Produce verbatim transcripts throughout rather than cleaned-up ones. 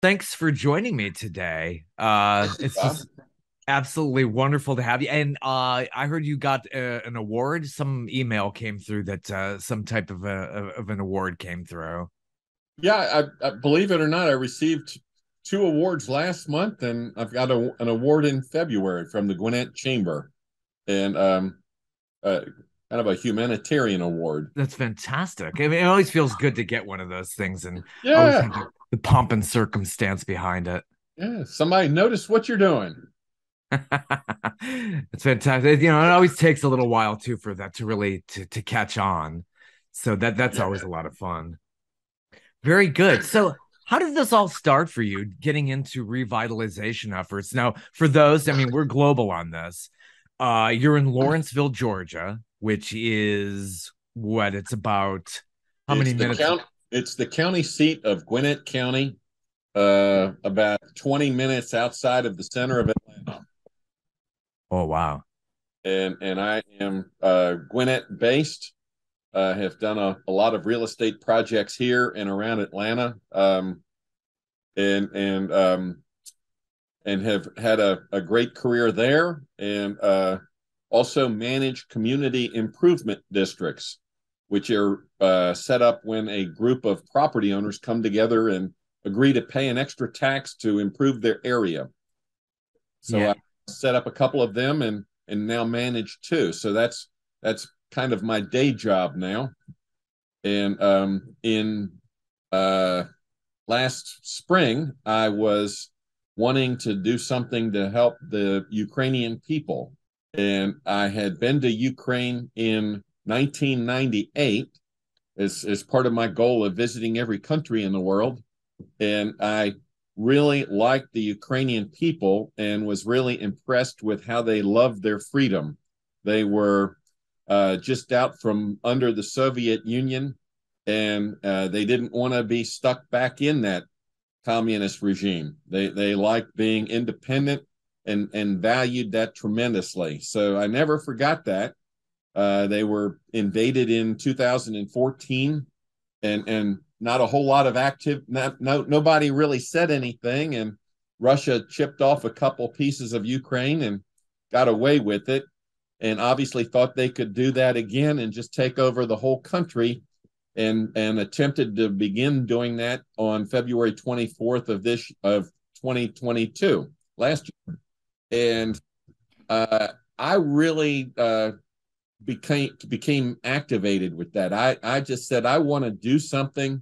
Thanks for joining me today. Uh, it's just absolutely wonderful to have you. And uh, I heard you got uh, an award. Some email came through that uh, some type of, a, of an award came through. Yeah, I, I, believe it or not, I received two awards last month, and I've got a, an award in February from the Gwinnett Chamber, and um, uh, kind of a humanitarian award. That's fantastic. I mean, it always feels good to get one of those things, and yeah, the, the pomp and circumstance behind it. Yeah, somebody noticed what you're doing. It's fantastic. You know, it always takes a little while too for that to really to, to catch on. So that that's yeah. always a lot of fun. Very good. So how did this all start for you, getting into revitalization efforts? Now, for those, I mean, we're global on this. Uh, you're in Lawrenceville, Georgia, which is what? It's about how it's many minutes? Count, it's the county seat of Gwinnett County, uh, about twenty minutes outside of the center of Atlanta. Oh, wow. And, and I am uh, Gwinnett-based. I uh, have done a, a lot of real estate projects here and around Atlanta, um, and and um, and have had a, a great career there, and uh, also manage community improvement districts, which are uh, set up when a group of property owners come together and agree to pay an extra tax to improve their area. So yeah. I set up a couple of them and and now manage two. So that's that's. kind of my day job now. And um, in uh, last spring, I was wanting to do something to help the Ukrainian people. And I had been to Ukraine in nineteen ninety-eight as, as part of my goal of visiting every country in the world. And I really liked the Ukrainian people and was really impressed with how they loved their freedom. They were Uh, just out from under the Soviet Union, and uh, they didn't want to be stuck back in that communist regime. They they liked being independent and, and valued that tremendously. So I never forgot that. Uh, they were invaded in two thousand fourteen, and and not a whole lot of active, not, no nobody really said anything, and Russia chipped off a couple pieces of Ukraine and got away with it. And obviously thought they could do that again and just take over the whole country, and and attempted to begin doing that on February twenty-fourth of this of twenty twenty-two, last year. And uh, I really uh, became became activated with that. I, I just said, I want to do something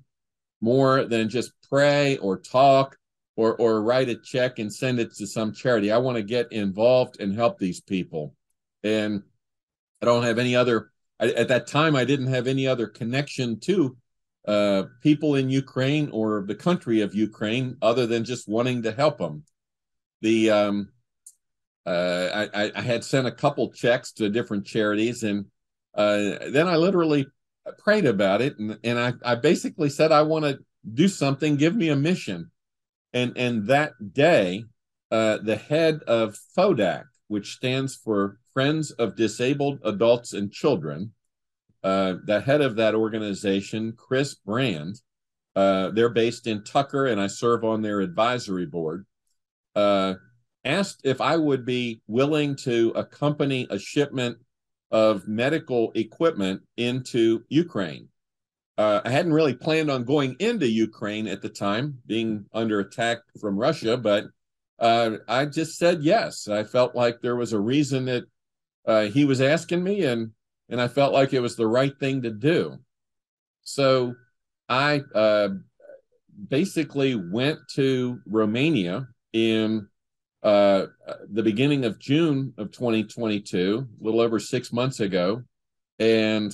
more than just pray or talk or or write a check and send it to some charity. I want to get involved and help these people. And I don't have any other, I, at that time, I didn't have any other connection to uh, people in Ukraine or the country of Ukraine other than just wanting to help them. The um, uh, I, I had sent a couple checks to different charities, and uh, then I literally prayed about it. And, and I, I basically said, I want to do something, give me a mission. And, and that day, uh, the head of FODAC, which stands for Friends of Disabled Adults and Children, uh, the head of that organization, Chris Brand, uh, they're based in Tucker, and I serve on their advisory board, uh, asked if I would be willing to accompany a shipment of medical equipment into Ukraine. Uh, I hadn't really planned on going into Ukraine at the time, being under attack from Russia, but Uh, I just said yes. I felt like there was a reason that uh, he was asking me, and and I felt like it was the right thing to do. So I uh, basically went to Romania in uh, the beginning of June of twenty twenty-two, a little over six months ago, and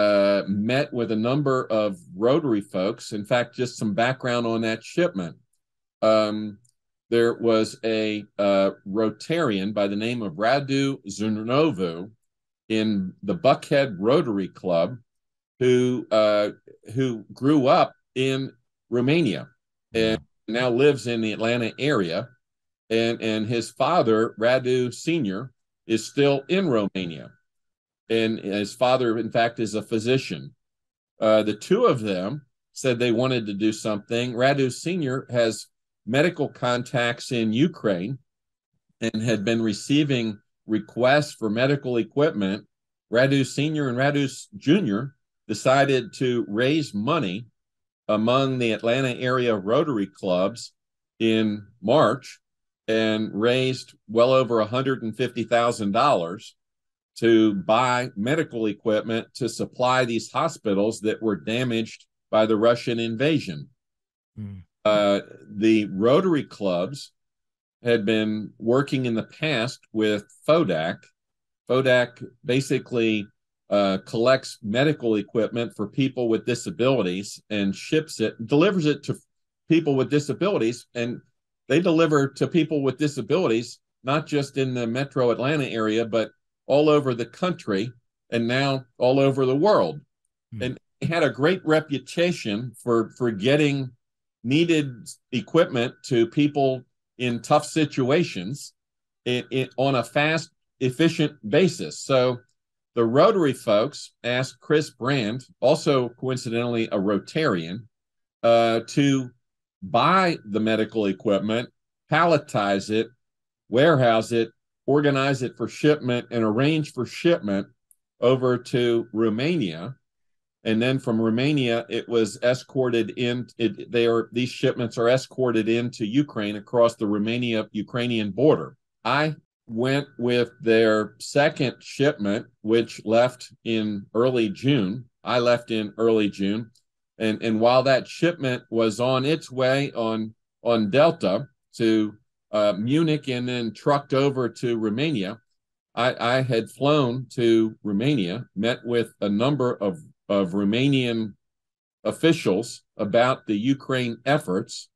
uh, met with a number of Rotary folks. In fact, just some background on that shipment. Um, There was a uh, Rotarian by the name of Radu Zunovu in the Buckhead Rotary Club who uh, who grew up in Romania and now lives in the Atlanta area. And, and his father, Radu Senior, is still in Romania. And his father, in fact, is a physician. Uh, the two of them said they wanted to do something. Radu Senior has medical contacts in Ukraine and had been receiving requests for medical equipment, Radu Senior and Radu Junior decided to raise money among the Atlanta area Rotary clubs in March and raised well over one hundred fifty thousand dollars to buy medical equipment to supply these hospitals that were damaged by the Russian invasion. Mm. Uh, the Rotary clubs had been working in the past with FODAC. FODAC basically uh, collects medical equipment for people with disabilities and ships it, delivers it to people with disabilities. And they deliver to people with disabilities, not just in the metro Atlanta area, but all over the country and now all over the world. Mm. And it had a great reputation for, for getting needed equipment to people in tough situations it, it, on a fast, efficient basis. So the Rotary folks asked Chris Brand, also coincidentally a Rotarian, uh, to buy the medical equipment, palletize it, warehouse it, organize it for shipment, and arrange for shipment over to Romania. And then from Romania, it was escorted in. It, they are, these shipments are escorted into Ukraine across the Romania-Ukrainian border. I went with their second shipment, which left in early June. I left in early June. And, and while that shipment was on its way on, on Delta to uh, Munich and then trucked over to Romania, I, I had flown to Romania, met with a number of of Romanian officials about the Ukraine efforts,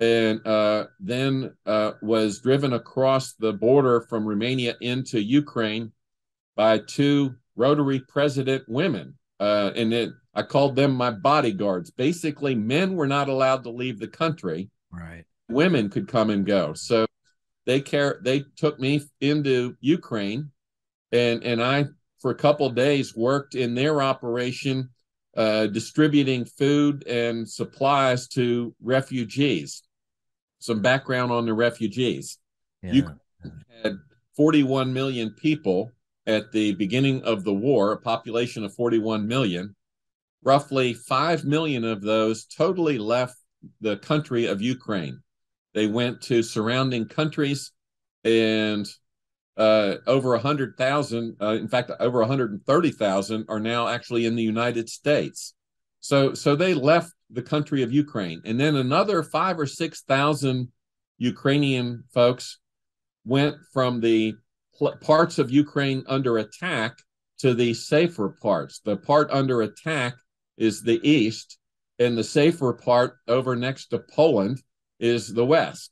and uh, then uh, was driven across the border from Romania into Ukraine by two Rotary president women. Uh, and it, I called them my bodyguards. Basically, men were not allowed to leave the country. Right. Women could come and go. So they care. They took me into Ukraine, and, and I for a couple of days, worked in their operation, uh, distributing food and supplies to refugees. Some background on the refugees. Yeah. Ukraine had forty-one million people at the beginning of the war, a population of forty-one million. Roughly five million of those totally left the country of Ukraine. They went to surrounding countries, and Uh, over one hundred thousand, uh, in fact, over one hundred thirty thousand are now actually in the United States. So so they left the country of Ukraine. And then another five or six thousand Ukrainian folks went from the pl- parts of Ukraine under attack to the safer parts. The part under attack is the east, and the safer part over next to Poland is the west.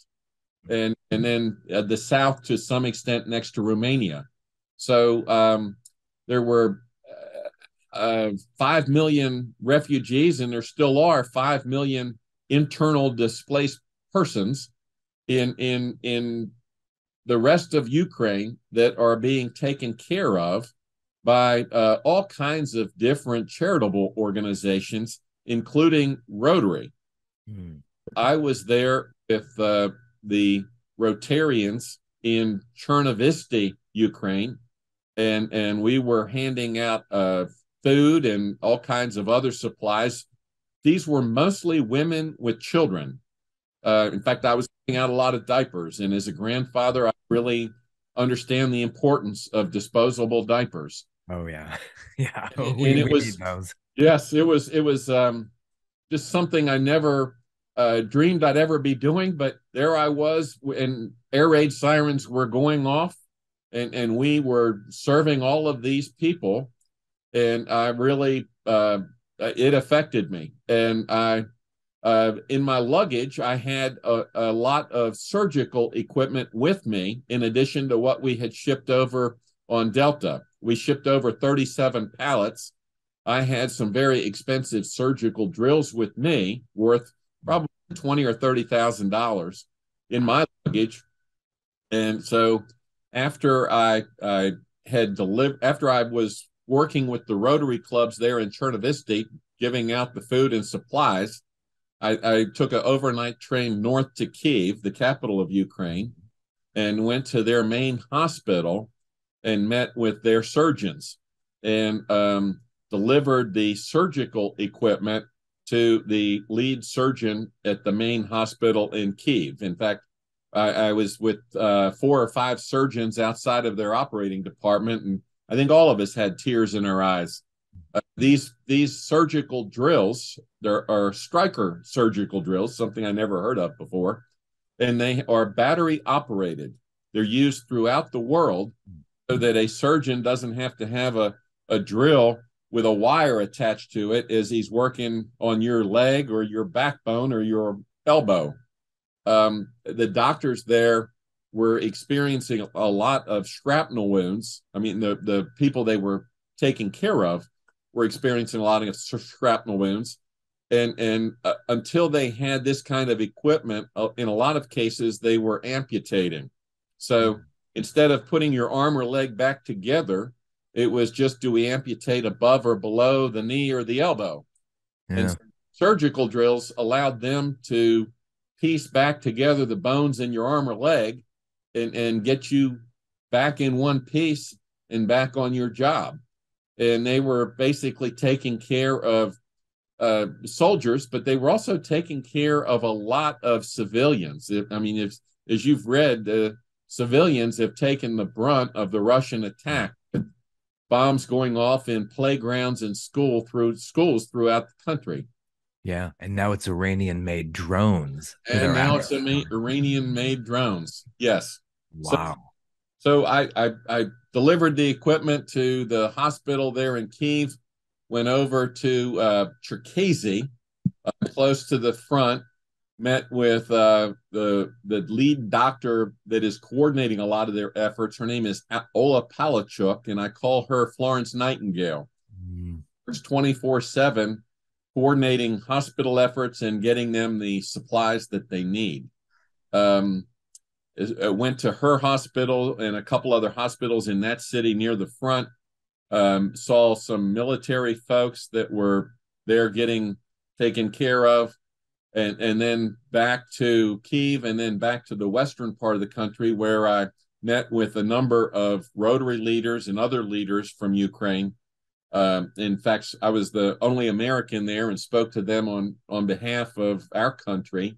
And and then uh, the south to some extent next to Romania. So um, there were uh, uh, five million refugees, and there still are five million internal displaced persons in, in, in the rest of Ukraine that are being taken care of by uh, all kinds of different charitable organizations, including Rotary. Hmm. I was there with... Uh, the Rotarians in Chernivtsi, Ukraine, and, and we were handing out uh, food and all kinds of other supplies. These were mostly women with children. Uh, in fact, I was giving out a lot of diapers, and as a grandfather, I really understand the importance of disposable diapers. Oh, yeah. Yeah. Oh, and, we, and it we was, need those. Yes, it was, it was um, just something I never... Uh, dreamed I'd ever be doing, but there I was, and air raid sirens were going off, and, and we were serving all of these people, and I really, uh, it affected me. And I, uh, in my luggage, I had a, a lot of surgical equipment with me, in addition to what we had shipped over on Delta. We shipped over thirty-seven pallets. I had some very expensive surgical drills with me, worth probably twenty or thirty thousand dollars in my luggage, and so after I I had delivered, after I was working with the Rotary clubs there in Chernivtsi, giving out the food and supplies, I, I took an overnight train north to Kyiv, the capital of Ukraine, and went to their main hospital and met with their surgeons and um, delivered the surgical equipment to the lead surgeon at the main hospital in Kyiv. In fact, I, I was with uh, four or five surgeons outside of their operating department, and I think all of us had tears in our eyes. Uh, these these surgical drills, there are Stryker surgical drills, something I never heard of before, and they are battery operated. They're used throughout the world so that a surgeon doesn't have to have a, a drill with a wire attached to it as he's working on your leg or your backbone or your elbow. Um, the doctors there were experiencing a lot of shrapnel wounds. I mean, the, the people they were taking care of were experiencing a lot of shrapnel wounds. And, and uh, until they had this kind of equipment, uh, in a lot of cases, they were amputating. So instead of putting your arm or leg back together, it was just, do we amputate above or below the knee or the elbow? Yeah. And surgical drills allowed them to piece back together the bones in your arm or leg and, and get you back in one piece and back on your job. And they were basically taking care of uh, soldiers, but they were also taking care of a lot of civilians. I mean, if, as you've read, uh, civilians have taken the brunt of the Russian attack, bombs going off in playgrounds and school through schools throughout the country. Yeah, and now it's Iranian-made drones. And now it's Iranian-made drones, yes. Wow. So, So I, I, I delivered the equipment to the hospital there in Kyiv, went over to uh, Trukazy, uh, close to the front, met with uh, the, the lead doctor that is coordinating a lot of their efforts. Her name is Ola Palachuk, and I call her Florence Nightingale. Mm. She's twenty-four seven coordinating hospital efforts and getting them the supplies that they need. Um, went to her hospital and a couple other hospitals in that city near the front, um, saw some military folks that were there getting taken care of, and, and then back to Kyiv and then back to the western part of the country where I met with a number of Rotary leaders and other leaders from Ukraine. Um, in fact, I was the only American there and spoke to them on, on behalf of our country,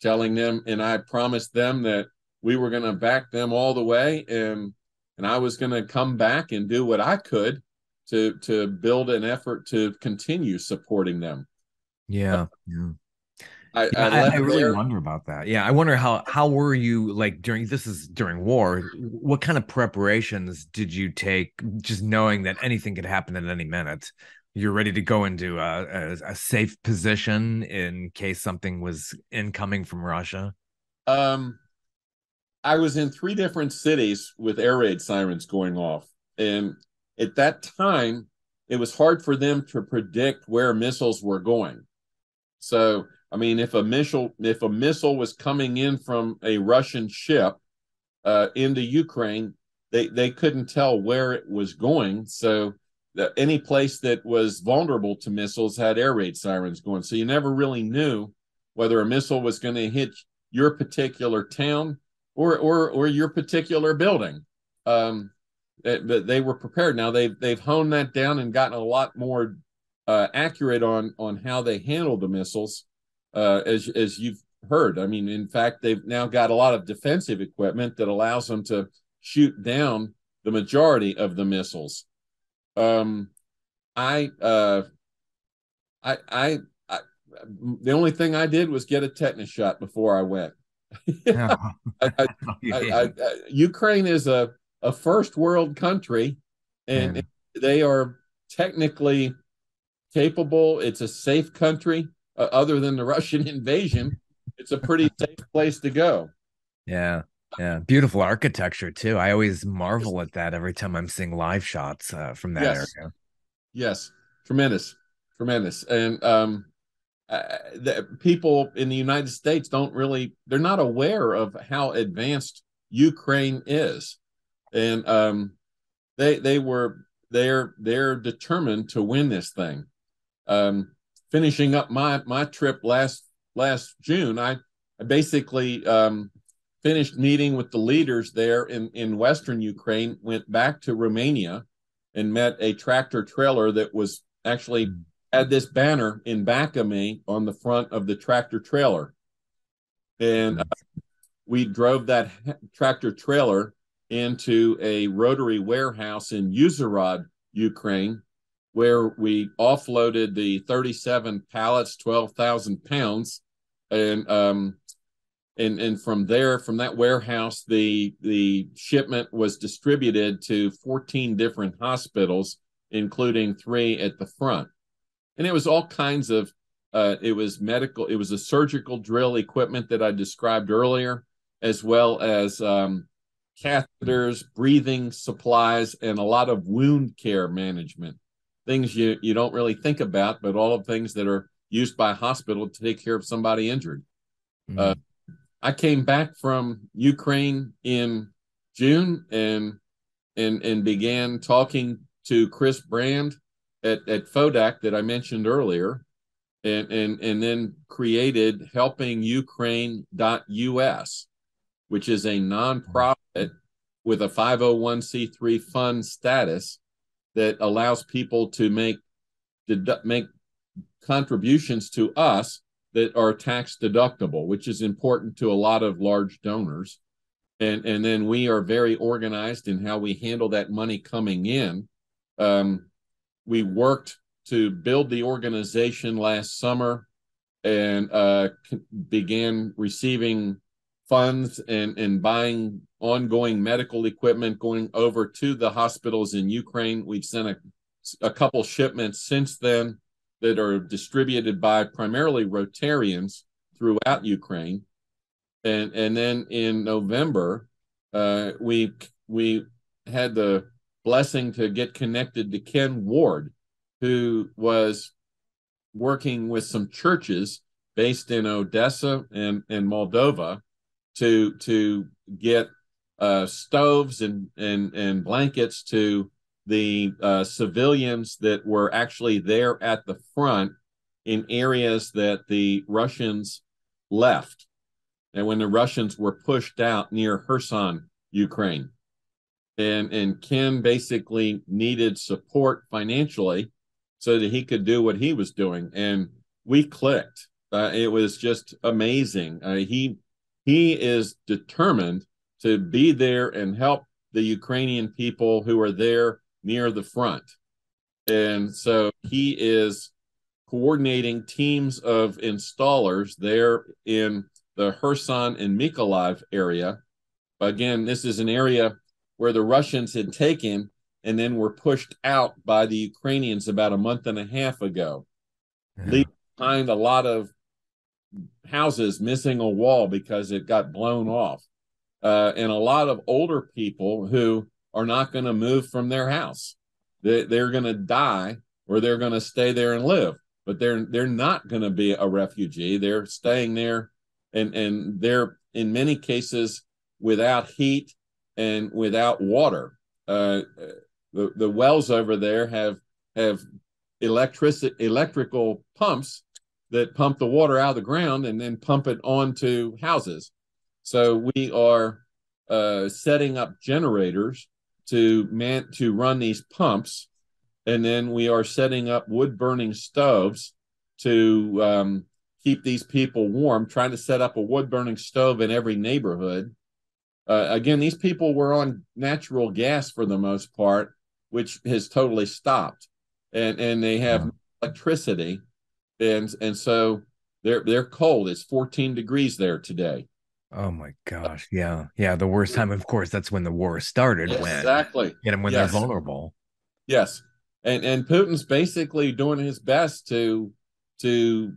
telling them, and I promised them that we were going to back them all the way, and and I was going to come back and do what I could to to build an effort to continue supporting them. Yeah, yeah. I, yeah, I, I, I really there. wonder about that. Yeah, I wonder how how were you like during this is during war? What kind of preparations did you take, just knowing that anything could happen at any minute? You're ready to go into a, a, a safe position in case something was incoming from Russia. Um. I was in three different cities with air raid sirens going off. And at that time, it was hard for them to predict where missiles were going. So, I mean, if a missile, if a missile was coming in from a Russian ship uh, into Ukraine, they, they couldn't tell where it was going. So the, any place that was vulnerable to missiles had air raid sirens going. So you never really knew whether a missile was going to hit your particular town Or, or or your particular building. Um, they, they were prepared. Now they've they've honed that down and gotten a lot more uh, accurate on on how they handle the missiles, uh, as as you've heard. I mean, in fact, they've now got a lot of defensive equipment that allows them to shoot down the majority of the missiles. Um, I, uh, I I I the only thing I did was get a tetanus shot before I went. Yeah. I, I, I, I, Ukraine is a, a first world country, and yeah. They are technically capable. It's a safe country, uh, other than the Russian invasion. It's a pretty safe place to go. Yeah, yeah, beautiful architecture too. I always marvel at that every time I'm seeing live shots uh, from that yes. area. Yes, tremendous, tremendous, and um. Uh, that people in the United States don't really, they're not aware of how advanced Ukraine is. And um, they they were, they're they're determined to win this thing. Um, finishing up my, my trip last last June, I, I basically um, finished meeting with the leaders there in, in Western Ukraine, went back to Romania and met a tractor trailer that was actually had this banner in back of me on the front of the tractor trailer. And uh, we drove that tractor trailer into a rotary warehouse in Uzhhorod, Ukraine, where we offloaded the thirty-seven pallets, twelve thousand pounds. And, um, and, and from there, from that warehouse, the, the shipment was distributed to fourteen different hospitals, including three at the front. And it was all kinds of, uh, it was medical, it was a surgical drill equipment that I described earlier, as well as um, catheters, breathing supplies, and a lot of wound care management. Things you, you don't really think about, but all of things that are used by a hospital to take care of somebody injured. Mm-hmm. Uh, I came back from Ukraine in June and and and began talking to Chris Brand at, at FODAC that I mentioned earlier, and, and, and then created Helping Ukraine dot U S, which is a nonprofit with a five oh one c three fund status that allows people to make dedu- make contributions to us that are tax deductible, which is important to a lot of large donors. And, and then we are very organized in how we handle that money coming in. Um, we worked to build the organization last summer and uh, began receiving funds and, and buying ongoing medical equipment going over to the hospitals in Ukraine. We've sent a, a couple shipments since then that are distributed by primarily Rotarians throughout Ukraine. And, and then in November, uh, we, we had the blessing to get connected to Ken Ward, who was working with some churches based in Odessa and, and Moldova to, to get uh, stoves and, and, and blankets to the uh, civilians that were actually there at the front in areas that the Russians left. And when the Russians were pushed out near Kherson, Ukraine. And, and Ken basically needed support financially so that he could do what he was doing. And we clicked. Uh, it was just amazing. Uh, he, he is determined to be there and help the Ukrainian people who are there near the front. And so he is coordinating teams of installers there in the Kherson and Mykolaiv area. Again, this is an area where the Russians had taken and then were pushed out by the Ukrainians about a month and a half ago, yeah. leaving behind a lot of houses missing a wall because it got blown off. Uh, and a lot of older people who are not going to move from their house. They, they're going to die or they're going to stay there and live, but they're they're not going to be a refugee. They're staying there, and, and they're in many cases without heat and without water. Uh, the, the wells over there have have electric, electrical pumps that pump the water out of the ground and then pump it onto houses. So we are uh, setting up generators to man- to run these pumps, and then we are setting up wood-burning stoves to um, keep these people warm, trying to set up a wood-burning stove in every neighborhood. Uh, again, these people were on natural gas for the most part, which has totally stopped, and, and they have yeah. electricity, and and so they're they're cold. It's fourteen degrees there today. Oh my gosh. Yeah. Yeah. The worst time, of course, that's when the war started. Exactly. When, and when yes. they're vulnerable. Yes. And and Putin's basically doing his best to to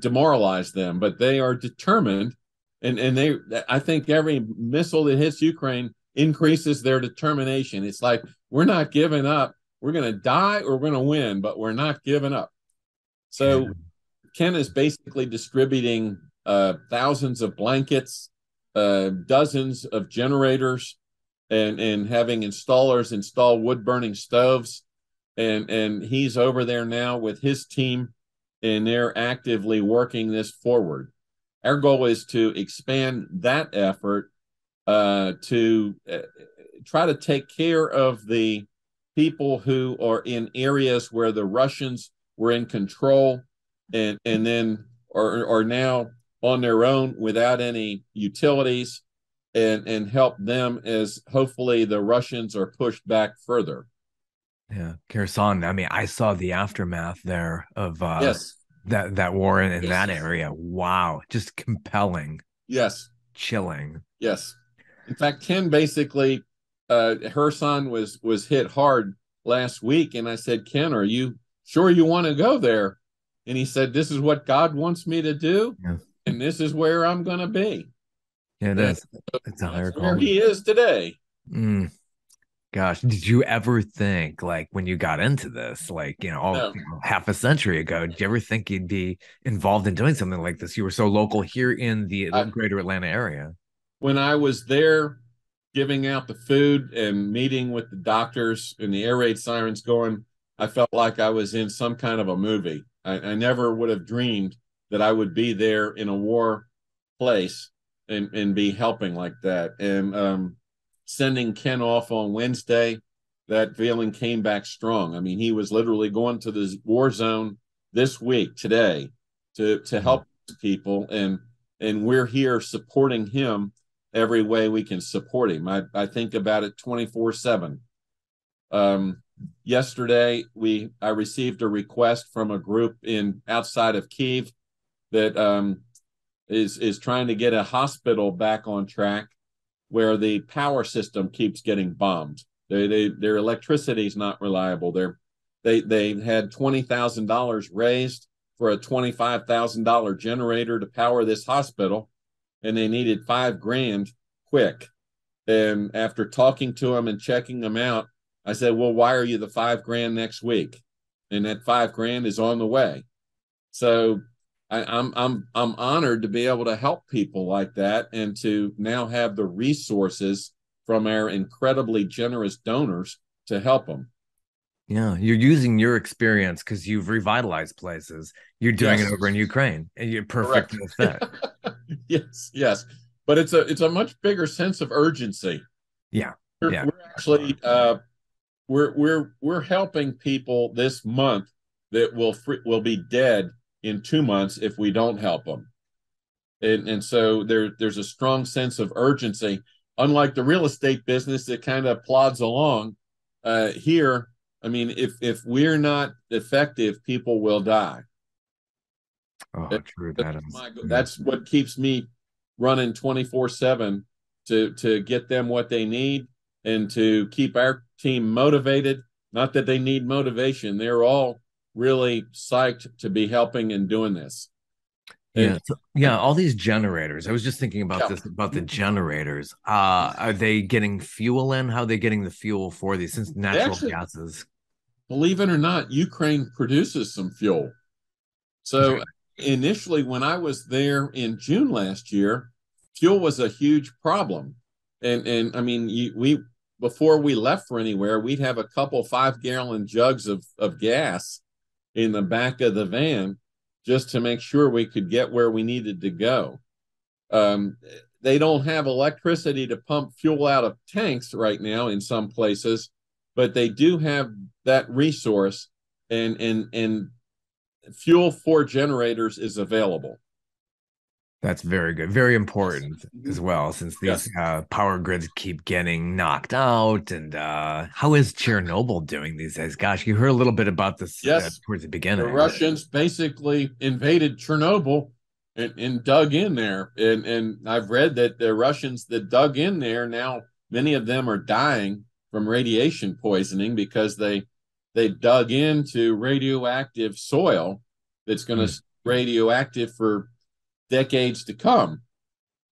demoralize them, but they are determined. And, and they, I think every missile that hits Ukraine increases their determination. It's like, we're not giving up. We're going to die or we're going to win, but we're not giving up. So yeah. Ken is basically distributing Uh, thousands of blankets, uh, dozens of generators, and, and having installers install wood-burning stoves. And, and he's over there now with his team and they're actively working this forward. Our goal is to expand that effort uh, to uh, try to take care of the people who are in areas where the Russians were in control and, and then are, are now on their own without any utilities, and, and help them as hopefully the Russians are pushed back further. Yeah, Kherson. I mean, I saw the aftermath there of uh, yes. that, that war in, in yes. that area. Wow. Just compelling. Yes. Chilling. Yes. In fact, Ken basically, uh, Kherson was, was hit hard last week. And I said, Ken, are you sure you want to go there? And he said, this is what God wants me to do. Yeah. And this is where I'm going to be. Yeah, it is. So it's a higher call. Where he is today. Mm. Gosh, did you ever think, like, when you got into this, like, you know, all, no. you know, half a century ago, did you ever think you'd be involved in doing something like this? You were so local here in the I, greater Atlanta area. When I was there giving out the food and meeting with the doctors and the air raid sirens going, I felt like I was in some kind of a movie. I, I never would have dreamed that I would be there in a war place and, and be helping like that. And um, sending Ken off on Wednesday, that feeling came back strong. I mean, he was literally going to the war zone this week, today, to to help people. And and we're here supporting him every way we can support him. I, I think about it twenty-four seven. Um, yesterday, we I received a request from a group in outside of Kyiv that um, is, is trying to get a hospital back on track where the power system keeps getting bombed. They, they, their electricity is not reliable. They're, they they had twenty thousand dollars raised for a twenty-five thousand dollars generator to power this hospital, and they needed five grand quick. And after talking to them and checking them out, I said, we'll wire you the five grand next week. And that five grand is on the way. So I, I'm I'm I'm honored to be able to help people like that, and to now have the resources from our incredibly generous donors to help them. Yeah, you're using your experience because you've revitalized places. You're doing yes. it over in Ukraine, and you're perfect with that. yes, yes, but it's a it's a much bigger sense of urgency. Yeah, we're, yeah. we're actually uh, we're we're we're helping people this month that will free, will be dead in two months if we don't help them. And, and so there, there's a strong sense of urgency. Unlike the real estate business that kind of plods along uh, here, I mean, if if we're not effective, people will die. Oh, that, true. That that's, is, my, that's what keeps me running twenty-four seven to, to get them what they need and to keep our team motivated. Not that they need motivation. They're all really psyched to be helping and doing this. And yeah, so, yeah. All these generators. I was just thinking about yeah. this about the generators. Uh, are they getting fuel in? How are they getting the fuel for these? Since natural actually, gases, believe it or not, Ukraine produces some fuel. So right. initially, when I was there in June last year, fuel was a huge problem. And and I mean, you, we before we left for anywhere, we'd have a couple five gallon jugs of of gas in the back of the van, just to make sure we could get where we needed to go. Um, they don't have electricity to pump fuel out of tanks right now in some places, but they do have that resource, and and and fuel for generators is available. That's very good. Very important as well, since these yes. uh, power grids keep getting knocked out. And uh, how is Chernobyl doing these days? Gosh, you heard a little bit about this yes. uh, towards the beginning. The Russians basically invaded Chernobyl and, and dug in there. And, and I've read that the Russians that dug in there, now many of them are dying from radiation poisoning because they, they dug into radioactive soil that's going to mm. be radioactive for decades to come,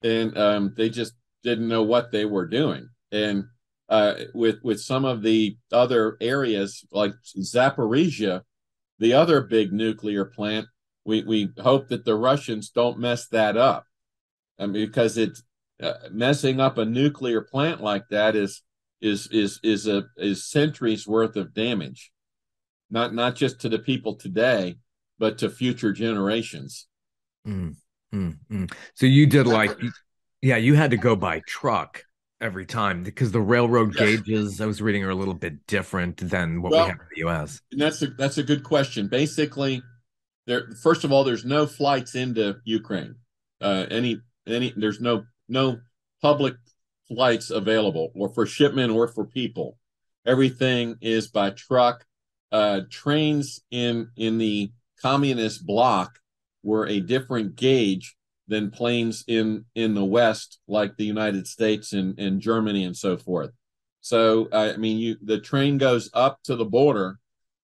and um, they just didn't know what they were doing. And uh, with with some of the other areas like Zaporizhia, the other big nuclear plant, we we hope that the Russians don't mess that up. I mean, because it's uh, messing up a nuclear plant like that is is is is a is centuries worth of damage, not not just to the people today, but to future generations. Mm, mm, mm. So you did like, yeah, you had to go by truck every time because the railroad yes. gauges I was reading are a little bit different than what well, we have in the U S. And that's a, that's a good question. Basically, there first of all, there's no flights into Ukraine. Uh, any any there's no no public flights available, or for shipment or for people. Everything is by truck. Uh, trains in in the communist bloc were a different gauge than planes in in the West, like the United States and, and Germany and so forth. So uh, I mean, you the train goes up to the border,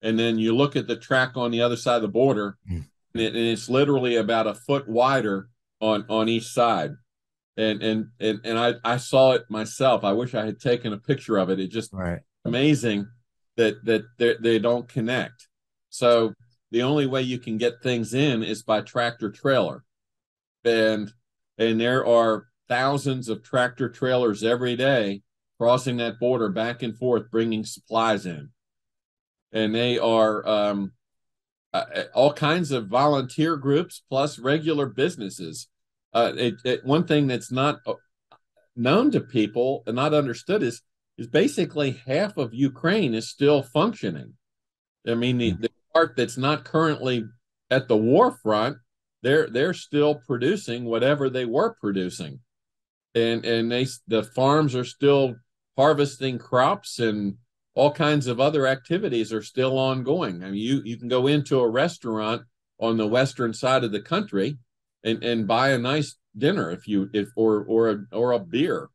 and then you look at the track on the other side of the border, mm. and, it, and it's literally about a foot wider on on each side. And and and and I I saw it myself. I wish I had taken a picture of it. It's just right. amazing that that they they don't connect. So the only way you can get things in is by tractor trailer. And and there are thousands of tractor trailers every day crossing that border back and forth, bringing supplies in. And they are um, uh, all kinds of volunteer groups plus regular businesses. Uh, it, it, one thing that's not known to people and not understood is is basically half of Ukraine is still functioning. I mean, the, the part that's not currently at the war front, they're they're still producing whatever they were producing, and and they the farms are still harvesting crops, and all kinds of other activities are still ongoing. I mean, you you can go into a restaurant on the western side of the country and and buy a nice dinner if you if or or a, or a beer.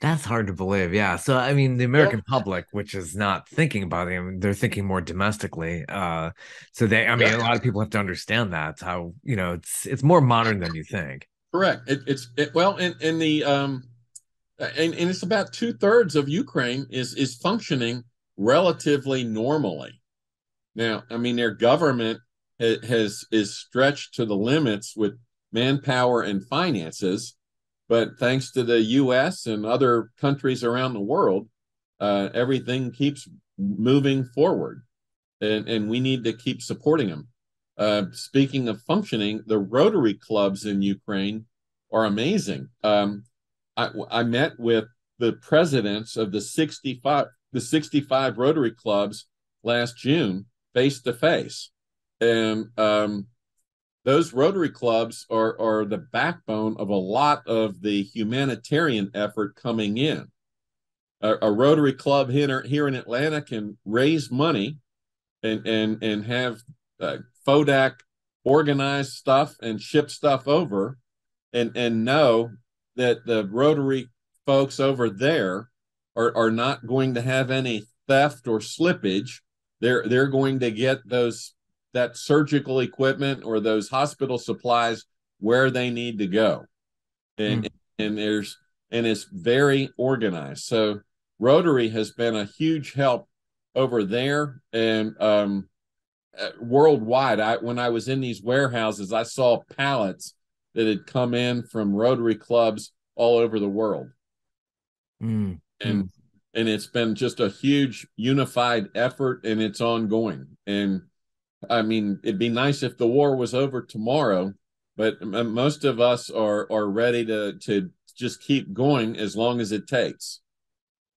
That's hard to believe. Yeah. So, I mean, the American yeah. public, which is not thinking about it, I mean, they're thinking more domestically. Uh, so they, I mean, yeah. a lot of people have to understand that how, you know, it's, it's more modern than you think. Correct. It, it's it, well, in, in the, um, and, and it's about two thirds of Ukraine is, is functioning relatively normally. Now, I mean, their government has, is stretched to the limits with manpower and finances. But thanks to the U S and other countries around the world, uh, everything keeps moving forward, and, and we need to keep supporting them. Uh, speaking of functioning, the Rotary clubs in Ukraine are amazing. Um, I, I met with the presidents of the sixty-five, the sixty-five Rotary clubs last June, face to face, and um, those Rotary clubs are, are the backbone of a lot of the humanitarian effort coming in. A, a Rotary club here, here in Atlanta can raise money and, and, and have uh, FODAC organize stuff and ship stuff over, and, and know that the Rotary folks over there are, are not going to have any theft or slippage. They're, they're going to get those that surgical equipment or those hospital supplies where they need to go. And, mm. and there's, and it's very organized. So Rotary has been a huge help over there, and um, worldwide. I, when I was in these warehouses, I saw pallets that had come in from Rotary clubs all over the world. Mm. And, mm. and it's been just a huge unified effort, and it's ongoing. And, I mean, it'd be nice if the war was over tomorrow, but most of us are are ready to to just keep going as long as it takes.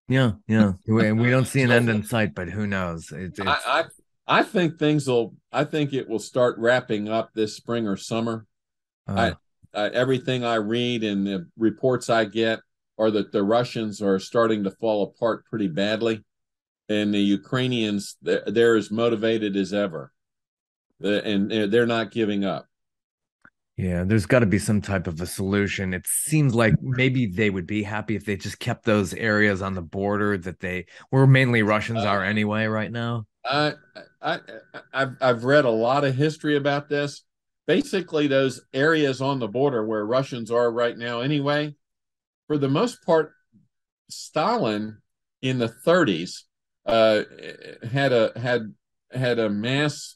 Yeah, yeah, and we don't see an end in sight, but who knows? It, it's... I, I I think things will. I think it will start wrapping up this spring or summer. Uh, I, I everything I read and the reports I get are that the Russians are starting to fall apart pretty badly, and the Ukrainians they're, they're as motivated as ever. And they're not giving up. Yeah, there's got to be some type of a solution. It seems like maybe they would be happy if they just kept those areas on the border that they where mainly Russians uh, are anyway right now. I, I, I've, I've read a lot of history about this. Basically, those areas on the border where Russians are right now anyway, for the most part, Stalin in the thirties uh, had a had had a mass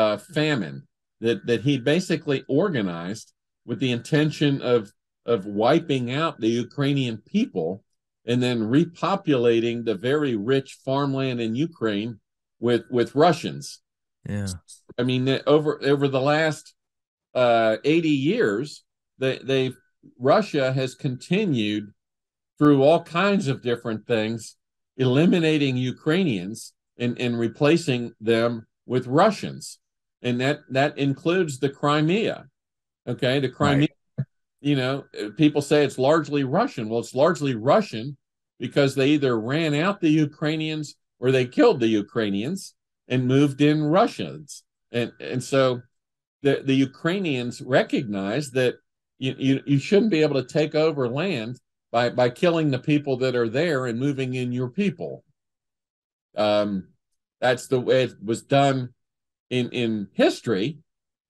Uh, famine that that he basically organized with the intention of of wiping out the Ukrainian people and then repopulating the very rich farmland in Ukraine with with Russians. Yeah. I mean, over over the last uh, eighty years, they they've Russia has continued through all kinds of different things, eliminating Ukrainians and, and replacing them with Russians. And that, that includes the Crimea. Okay, the Crimea, right. You know, people say it's largely Russian. Well, it's largely Russian because they either ran out the Ukrainians or they killed the Ukrainians and moved in Russians. And and so the, the Ukrainians recognize that you, you, you shouldn't be able to take over land by, by killing the people that are there and moving in your people. Um, that's the way it was done in, in history,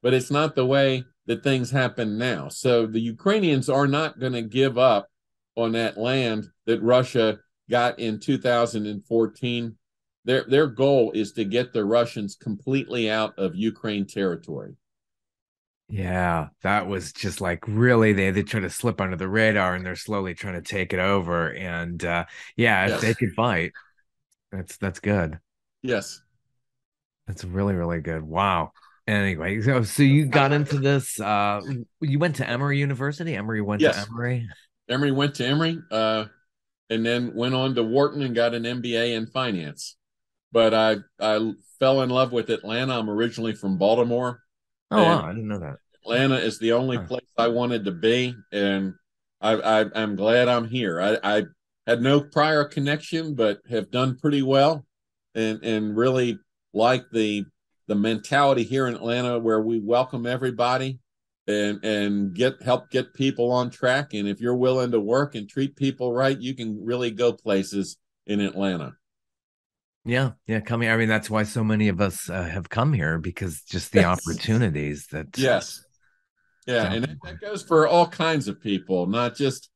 but it's not the way that things happen now. So the Ukrainians are not going to give up on that land that Russia got in two thousand fourteen. Their, their goal is to get the Russians completely out of Ukraine territory. Yeah, that was just like, really, they, they try to slip under the radar and they're slowly trying to take it over. And uh, yeah, yes. If they could fight, that's, that's good. Yes. That's really, really good. Wow. Anyway, so, so you got into this, uh, you went to Emory University? Emory went yes. to Emory? Emory went to Emory, uh, and then went on to Wharton and got an M B A in finance. But I, I fell in love with Atlanta. I'm originally from Baltimore. Oh, wow. I didn't know that. Atlanta is the only huh. place I wanted to be, and I, I, I'm glad I'm here. I, I had no prior connection, but have done pretty well and, and really like the the mentality here in Atlanta where we welcome everybody and and get help get people on track. And if you're willing to work and treat people right, you can really go places in Atlanta. Yeah. Yeah. Coming. I mean, that's why so many of us uh, have come here, because just the yes. opportunities that. Yes. Yeah. Don't... And that, that goes for all kinds of people, not just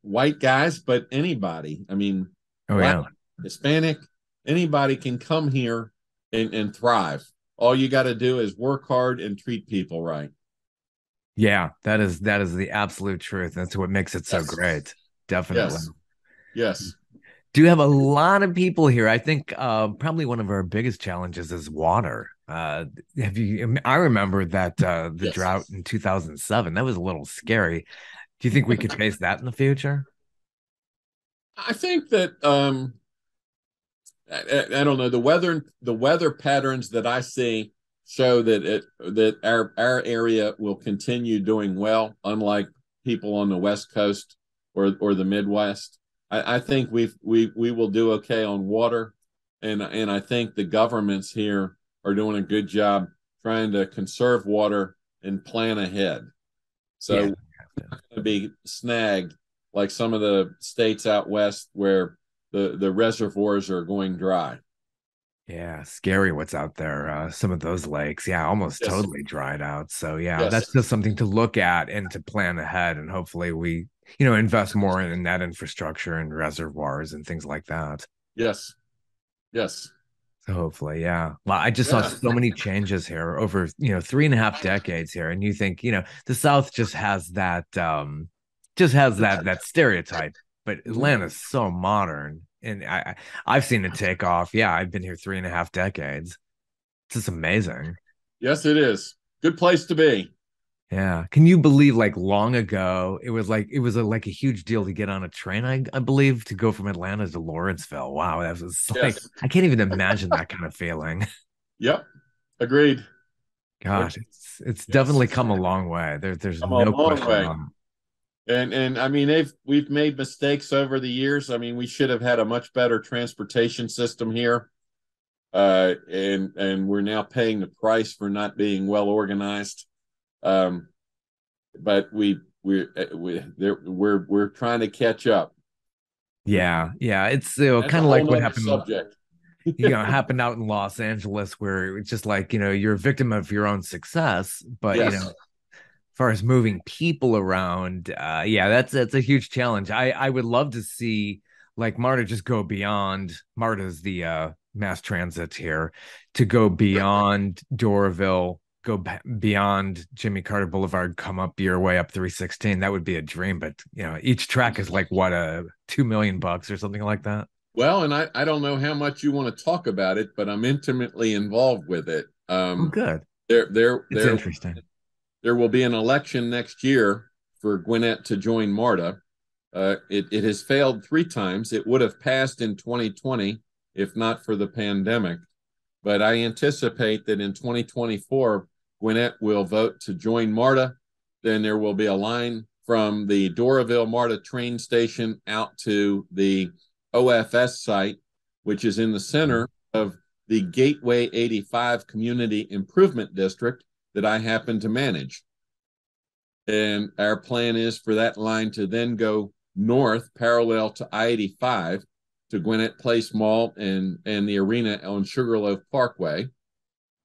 white guys, but anybody. I mean, oh, black, yeah. Hispanic, anybody can come here and, and thrive. All you got to do is work hard and treat people right. Yeah, that is that is the absolute truth. That's what makes it so yes. great. Definitely. Yes. yes. Do you have a lot of people here? I think uh, probably one of our biggest challenges is water. Uh, have you? I remember that uh, the yes. drought in two thousand seven. That was a little scary. Do you think we could face that in the future? I think that um, I, I don't know. The weather the weather patterns that I see show that it that our our area will continue doing well, unlike people on the West Coast or or the Midwest. I think we've, we we will do okay on water, and and I think the governments here are doing a good job trying to conserve water and plan ahead. So yeah. we're not going to be snagged like some of the states out west where the, the reservoirs are going dry. Yeah, scary what's out there. Uh, some of those lakes, yeah, almost yes. totally dried out. So yeah, yes. that's just something to look at and to plan ahead, and hopefully we – you know, invest more in that infrastructure and reservoirs and things like that. Yes. Yes. So hopefully, yeah. Well, I just yeah. saw so many changes here over, you know, three and a half decades here. And you think, you know, the South just has that, um, just has that, that stereotype, but Atlanta's so modern. And I, I've seen it take off. Yeah. I've been here three and a half decades. It's just amazing. Yes, it is. Good place to be. Yeah. Can you believe, like, long ago, it was like, it was a, like a huge deal to get on a train, I, I believe, to go from Atlanta to Lawrenceville. Wow. That was yes. like, I can't even imagine that kind of feeling. Yep. Agreed. Gosh, it's, it's yes. definitely come a long way. There, there's come no a long question. Way. On. And, and I mean, they've, we've made mistakes over the years. I mean, we should have had a much better transportation system here. Uh, and, and we're now paying the price for not being well organized. Um, but we we we we're we're trying to catch up. Yeah, yeah, it's you know, kind of like what happened. Subject. you know, happened out in Los Angeles, where it's just like, you know, you're a victim of your own success. But yes. you know, as far as moving people around, uh, yeah, that's that's a huge challenge. I I would love to see, like, MARTA just go beyond. MARTA's the uh, mass transit here, to go beyond Doraville. Go beyond Jimmy Carter Boulevard, come up your way up three sixteen. That would be a dream, but you know, each track is like what a two million bucks or something like that. Well, and I, I don't know how much you want to talk about it, but I'm intimately involved with it. Um, oh, good. There, there, it's there, interesting. There will be an election next year for Gwinnett to join MARTA. Uh, it, it has failed three times. It would have passed in twenty twenty if not for the pandemic. But I anticipate that in twenty twenty-four, Gwinnett will vote to join MARTA. Then there will be a line from the Doraville MARTA train station out to the O F S site, which is in the center of the Gateway eighty-five Community Improvement District that I happen to manage. And our plan is for that line to then go north parallel to I eighty-five to Gwinnett Place Mall and, and the arena on Sugarloaf Parkway.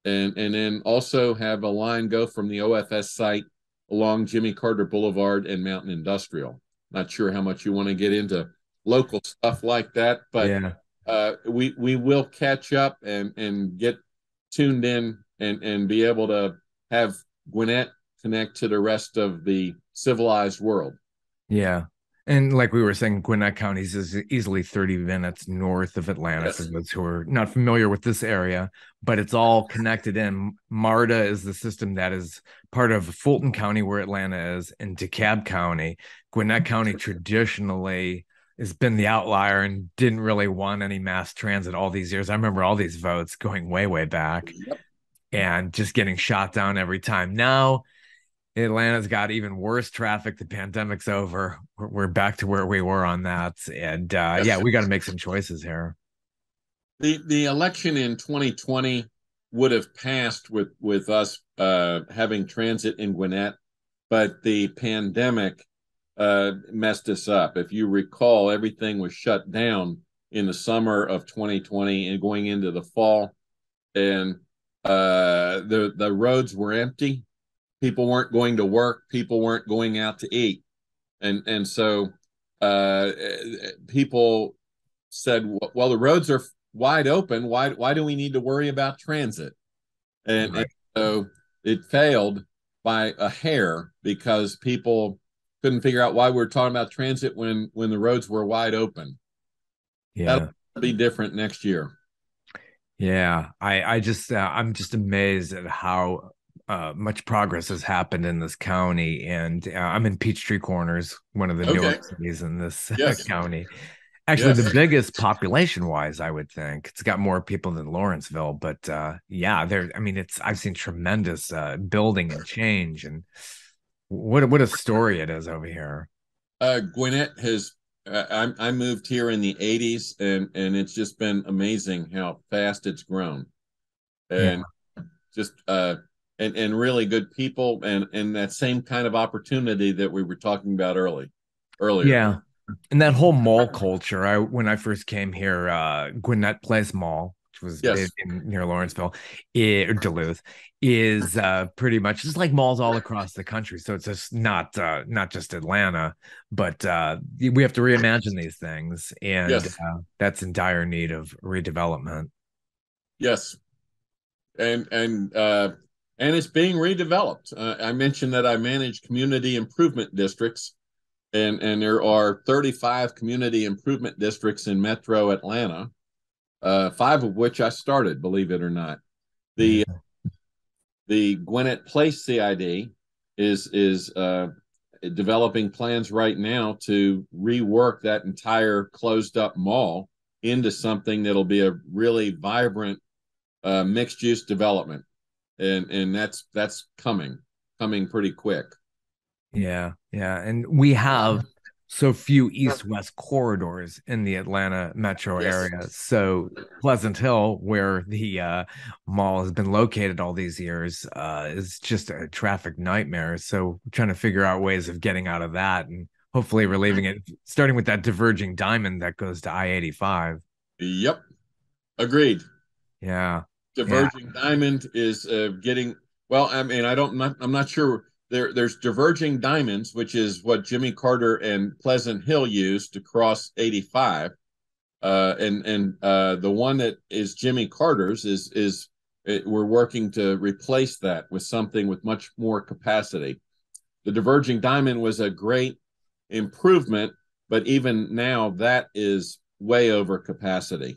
And, and then also have a line go from the O F S site along Jimmy Carter Boulevard and Mountain Industrial. Not sure how much you want to get into local stuff like that, but yeah. uh, we we will catch up and, and get tuned in and, and be able to have Gwinnett connect to the rest of the civilized world. Yeah. And like we were saying, Gwinnett County is easily thirty minutes north of Atlanta, yes, for those who are not familiar with this area, but it's all connected in. MARTA is the system that is part of Fulton County, where Atlanta is, and DeKalb County. Gwinnett County traditionally has been the outlier and didn't really want any mass transit all these years. I remember all these votes going way, way back, yep, and just getting shot down every time. Now, Atlanta's got even worse traffic. The pandemic's over. We're back to where we were on that. And uh, yeah, we got to make some choices here. The the election in twenty twenty would have passed with, with us uh, having transit in Gwinnett, but the pandemic uh, messed us up. If you recall, everything was shut down in the summer of twenty twenty and going into the fall. And uh, the the roads were empty. People weren't going to work. People weren't going out to eat. And and so uh, people said, well, the roads are wide open. Why, why do we need to worry about transit? And, right. and so it failed by a hair because people couldn't figure out why we were talking about transit when, when the roads were wide open. Yeah. That'll be different next year. Yeah. I, I just, uh, I'm just amazed at how Uh, much progress has happened in this county, and uh, I'm in Peachtree Corners, one of the okay. newest cities in this yes. county. Actually, yes. the biggest population-wise, I would think. It's got more people than Lawrenceville, but uh, yeah, there. I mean, it's I've seen tremendous uh, building and change, and what what a story it is over here. Uh, Gwinnett has. Uh, I I moved here in the eighties, and and it's just been amazing how fast it's grown, and yeah. just. Uh, And and really good people, and, and that same kind of opportunity that we were talking about early, earlier. Yeah, and that whole mall culture. I when I first came here, uh, Gwinnett Place Mall, which was yes. in, near Lawrenceville, it, or Duluth, is uh, pretty much just like malls all across the country. So it's just not uh, not just Atlanta, but uh, we have to reimagine these things, and yes. uh, that's in dire need of redevelopment. Yes, and and. Uh... And it's being redeveloped. Uh, I mentioned that I manage community improvement districts, and, and there are thirty-five community improvement districts in Metro Atlanta, uh, five of which I started, believe it or not. The the Gwinnett Place C I D is, is uh, developing plans right now to rework that entire closed-up mall into something that'll be a really vibrant uh, mixed-use development. And and that's that's coming, coming pretty quick. Yeah, yeah. And we have so few east-west corridors in the Atlanta metro yes. area. So Pleasant Hill, where the uh, mall has been located all these years, uh, is just a traffic nightmare. So we're trying to figure out ways of getting out of that and hopefully relieving it, starting with that diverging diamond that goes to I eighty-five. Yep, agreed. Yeah. Diverging yeah. diamond is uh, getting well. I mean, I don't. Not, I'm not sure. There, there's diverging diamonds, which is what Jimmy Carter and Pleasant Hill used to cross eighty-five, uh, and and uh, the one that is Jimmy Carter's is is it, we're working to replace that with something with much more capacity. The diverging diamond was a great improvement, but even now that is way over capacity.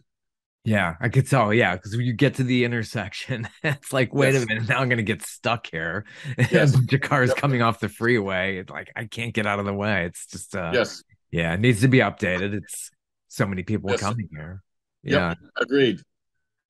Yeah, I could tell. Yeah, because when you get to the intersection, it's like, wait yes. a minute, now I'm going to get stuck here. Yes. A bunch of cars yep. coming off the freeway. Like, I can't get out of the way. It's just, uh, yes. yeah, it needs to be updated. It's so many people yes. coming here. Yeah, yep. agreed.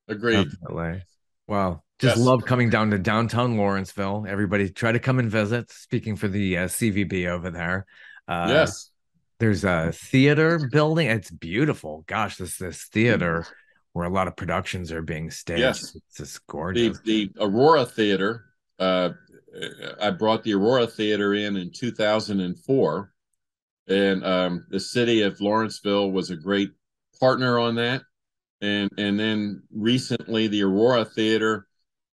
Agreed. Definitely. Wow. Just yes. love coming down to downtown Lawrenceville. Everybody try to come and visit. Speaking for the uh, C V B over there. Uh, yes. There's a theater building. It's beautiful. Gosh, this this theater where a lot of productions are being staged. Yes. It's just gorgeous. The, the Aurora Theater. Uh, I brought the Aurora Theater in in two thousand four. And um, the city of Lawrenceville was a great partner on that. And, and then recently the Aurora Theater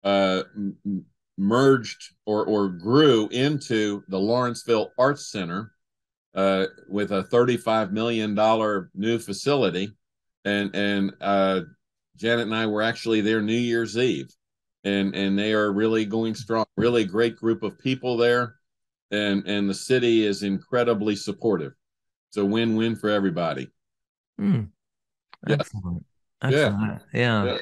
uh, m- merged or, or grew into the Lawrenceville Arts Center uh, with a thirty-five million dollars new facility. And, and uh, Janet and I were actually there New Year's Eve, and, and they are really going strong, really great group of people there. And, and the city is incredibly supportive. It's a win-win for everybody. Mm. Excellent. Yeah. Excellent. Yeah. yeah.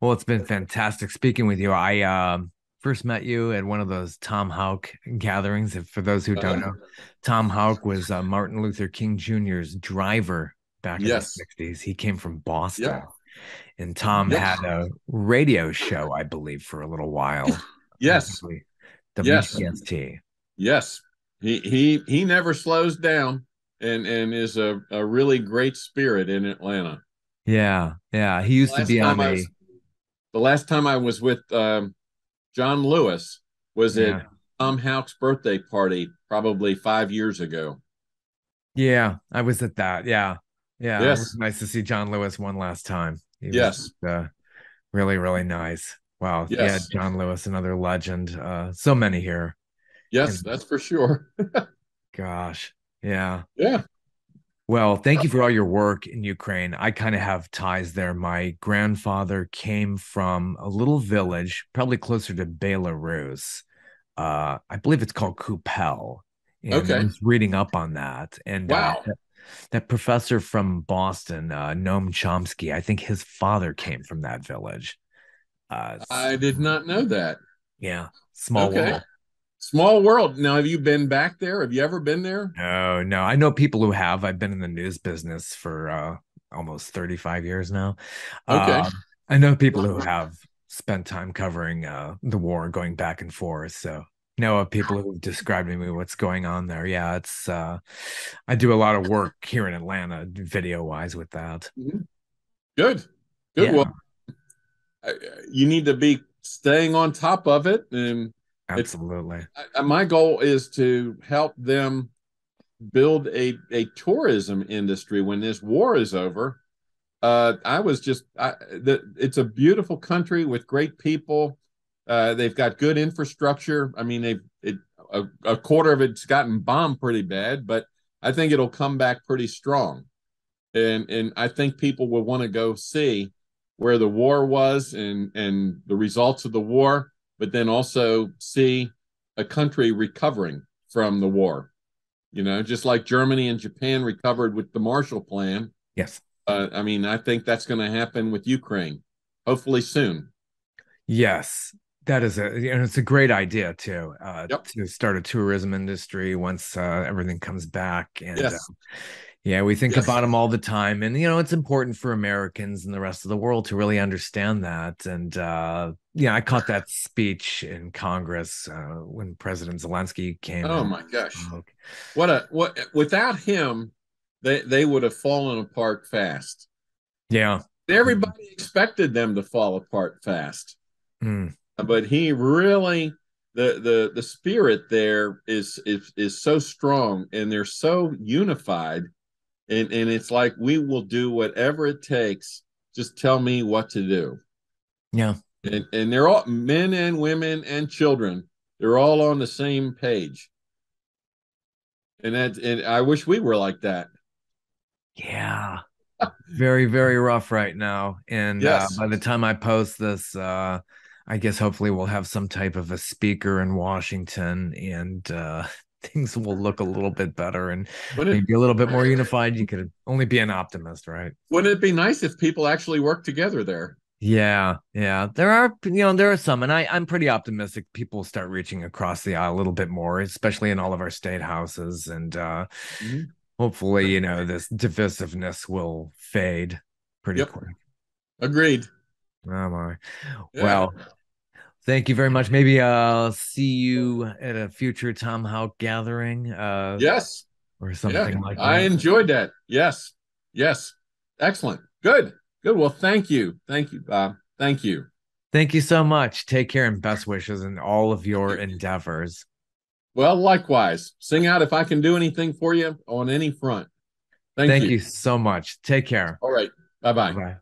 Well, it's been fantastic speaking with you. I uh, first met you at one of those Tom Houck gatherings. And for those who don't know, Tom Houck was uh, Martin Luther King Junior's driver back in yes. the sixties. He came from Boston. Yeah. And Tom yes. had a radio show, I believe, for a little while. Yes. W C S T. Yes. He he he never slows down. And and is a, a really great spirit in Atlanta. Yeah, yeah. He used to be on a... Was, the last time I was with um, John Lewis was yeah. at Tom Houck's birthday party, probably five years ago. Yeah, I was at that. Yeah, yeah. Yes. It was nice to see John Lewis one last time. He yes. Was, uh, really, really nice. Wow. Yes. Yeah, John Lewis, another legend. Uh, so many here. Yes, and, that's for sure. Gosh. Yeah. Yeah. Well, thank you for all your work in Ukraine. I kind of have ties there. My grandfather came from a little village, probably closer to Belarus. Uh, I believe it's called Kupel. And okay. I was reading up on that. And wow. uh, that, that professor from Boston, uh, Noam Chomsky, I think his father came from that village. Uh, I did not know that. Yeah. Small okay. world. Small world. Now, have you been back there? Have you ever been there? No, no. I know people who have. I've been in the news business for uh, almost thirty-five years now. Okay. Uh, I know people who have spent time covering uh, the war, going back and forth. So, know of people who have described to me what's going on there. Yeah, it's. Uh, I do a lot of work here in Atlanta, video-wise, with that. Mm-hmm. Good. Good. Yeah. Well, you need to be staying on top of it and. Absolutely. I, my goal is to help them build a, a tourism industry when this war is over. Uh, I was just, I, the, it's a beautiful country with great people. Uh, they've got good infrastructure. I mean, they've it, a, a quarter of it's gotten bombed pretty bad, but I think it'll come back pretty strong. And and I think people will want to go see where the war was and, and the results of the war. But then also see a country recovering from the war, you know, just like Germany and Japan recovered with the Marshall Plan. Yes. Uh, I mean, I think that's going to happen with Ukraine, hopefully soon. Yes, that is a, and it's a great idea too, uh, yep. to start a tourism industry once uh, everything comes back. And yes. uh, yeah, we think yes. about them all the time. And, you know, it's important for Americans and the rest of the world to really understand that. And, uh, yeah, I caught that speech in Congress uh, when President Zelensky came. Oh, my gosh. Spoke. What a what without him, they, they would have fallen apart fast. Yeah. Everybody expected them to fall apart fast. Mm. But he really the the the spirit there is is is so strong and they're so unified. And and it's like, we will do whatever it takes. Just tell me what to do. Yeah. And and they're all men and women and children. They're all on the same page. And that and I wish we were like that. Yeah. Very, very rough right now. And yes. uh, by the time I post this, uh, I guess hopefully we'll have some type of a speaker in Washington and uh, things will look a little bit better and wouldn't maybe it, a little bit more unified. You could only be an optimist, right? Wouldn't it be nice if people actually work together there? Yeah, yeah. There are, you know, there are some, and I, I'm pretty optimistic people start reaching across the aisle a little bit more, especially in all of our state houses. And uh, mm-hmm. hopefully, you know, this divisiveness will fade pretty yep. quick. Agreed. Oh, my. Yeah. Well, thank you very much. Maybe I'll see you at a future Tom Houck gathering. Uh, yes. Or something yeah. like that. I enjoyed that. Yes. Yes. Excellent. Good. Good. Well, thank you. Thank you, Bob. Thank you. Thank you so much. Take care and best wishes in all of your endeavors. Well, likewise. Sing out if I can do anything for you on any front. Thank, thank you. you so much. Take care. All right. Bye-bye. Bye-bye.